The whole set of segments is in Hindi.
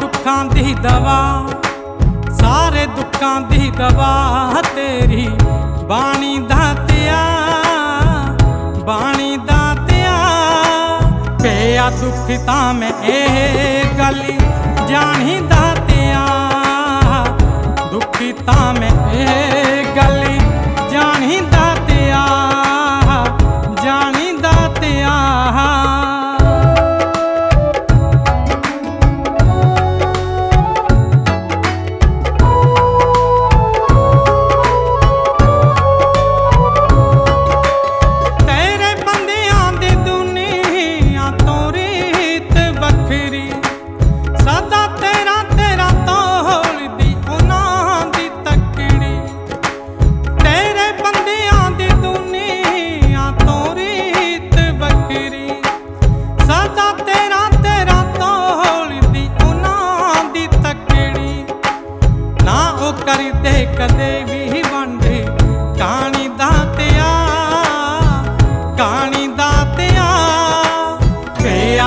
दुखां दी दवा, सारे दुखां दी दवा तेरी बाणी दातिया, बाणी दातिया। पिया दुख तां मैं एह गल जानी दातिया, दुख तां मैं एह गल जानी दातिया, जानी दातिया।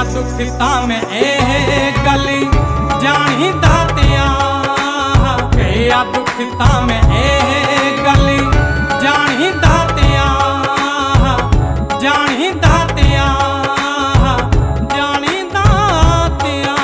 दुखता में ए गली जानी दातिया, गया दुखता में ए गली जानी दातिया, जानी दातिया, जानी दातिया।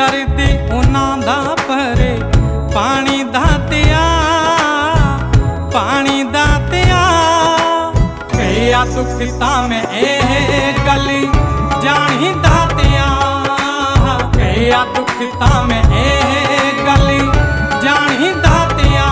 दर्द उन्हां दा भरे पानी दातिया, पानी दातिया। पिया दुख तां मैं एह गल जानी दातिया, पिया दुख तां मैं एह गल जानी दातिया।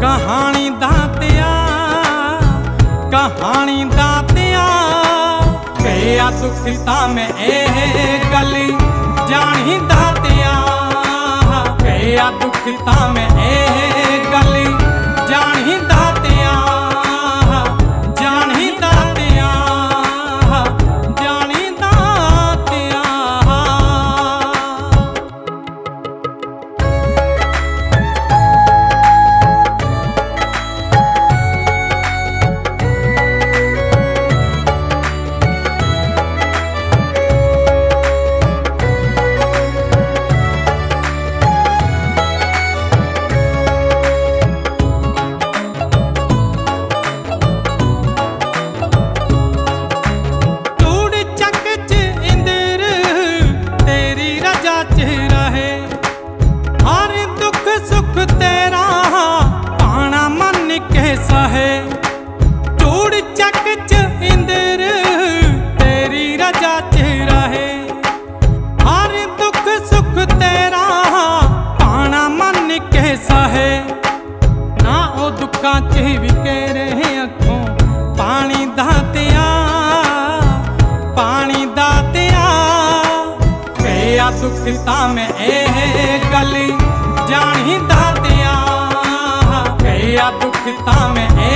कहानी दातिया, पिया दुख तां मैं एह गल जानी दातिया, पिया दुख तां मैं एह गल जानी दातिया। दुख तां मैं एह गल जानी दातिया, गया दुखता में है।